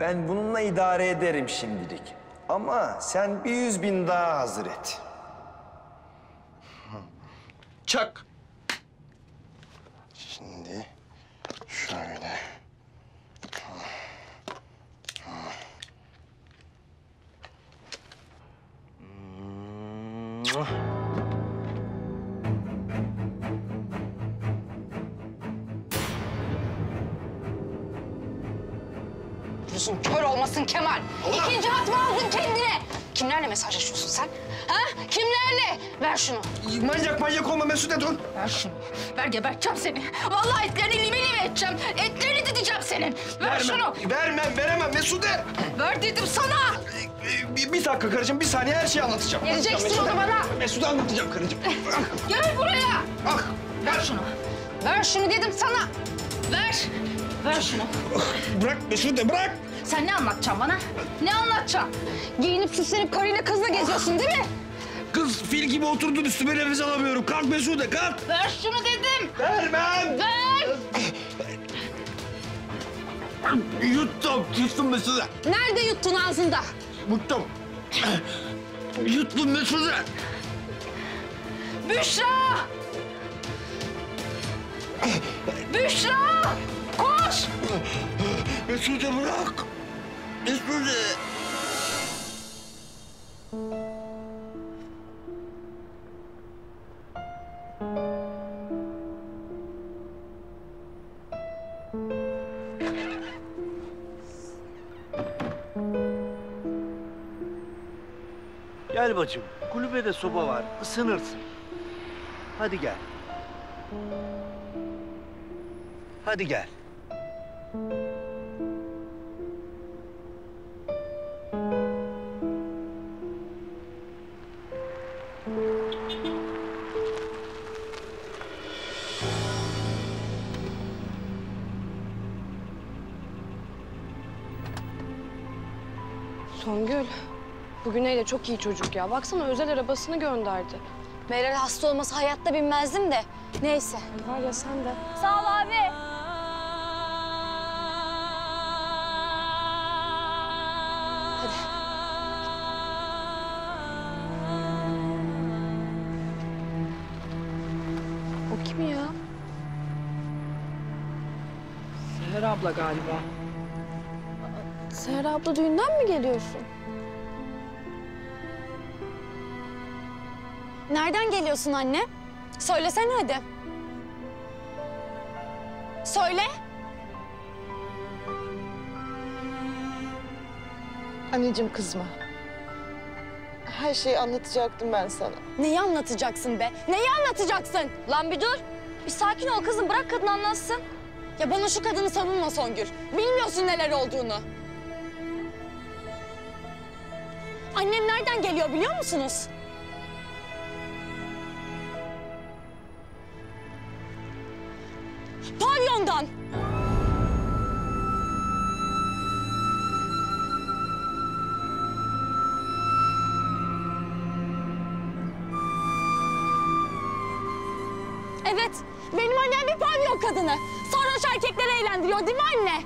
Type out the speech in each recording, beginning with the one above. Ben bununla idare ederim şimdilik. Ama sen bir 100.000 daha hazır et. Çak. Şimdi şöyle. Yüzün kör olmasın Kemal. Allah. İkinci hat mı aldın kendine? Kimlerle mesajlaşıyorsun sen? Ha? Kimlerle? Ver şunu. Manyak olma Mesude, dur. Ver şunu. Ver, geberteceğim seni. Vallahi etlerini lime edeceğim. Etlerini dideceğim senin. Ver şunu. Vermem, veremem Mesude. Ver dedim sana. Bir dakika karıcığım, bir saniye her şeyi anlatacağım. Vereceksin onu bana. Mesude, anlatacağım karıcığım. Gel buraya. Ah. Ver şunu. Ver şunu dedim sana. Ver. Ver şunu. Bırak Mesude, bırak. Sen ne anlatacaksın bana? Ne anlatacaksın? Giyinip süslenip karıyla kızla geziyorsun değil mi? Kız fil gibi oturdun, üstüme nefes alamıyorum. Kalk Mesude, kalk. Ver şunu dedim. Vermem. Ver. Yuttum Mesude. Nerede yuttun, ağzında? Yuttum Mesude. Büşra! Büşra! Koş! Mesude bırak! Mesude! Gel bacım, kulübede soba var, ısınırsın. Hadi gel. Hadi gel. Songül, bu Güney'le çok iyi çocuk ya. Baksana, özel arabasını gönderdi. Meral hasta olması hayatta binmezdim de. Neyse. Var ya, sen de. Sağ ol abi. Seher abla galiba. Seher abla, düğünden mi geliyorsun? Nereden geliyorsun anne? Söylesene hadi. Söyle. Anneciğim, kızma. Her şeyi anlatacaktım ben sana. Neyi anlatacaksın be? Neyi anlatacaksın? Lan bir dur. Bir sakin ol kızım, bırak kadın anlatsın. Ya bana şu kadını savunma Songül. Bilmiyorsun neler olduğunu. Annem nereden geliyor biliyor musunuz? Pavyondan. Evet, benim annem bir pavyon kadını. Sarhoş erkekleri eğlendiriyor değil mi anne?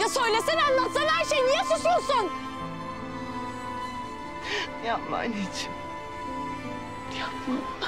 Ya söylesene, anlatsana her şeyi. Niye susuyorsun? Yapma anneciğim. Yapma.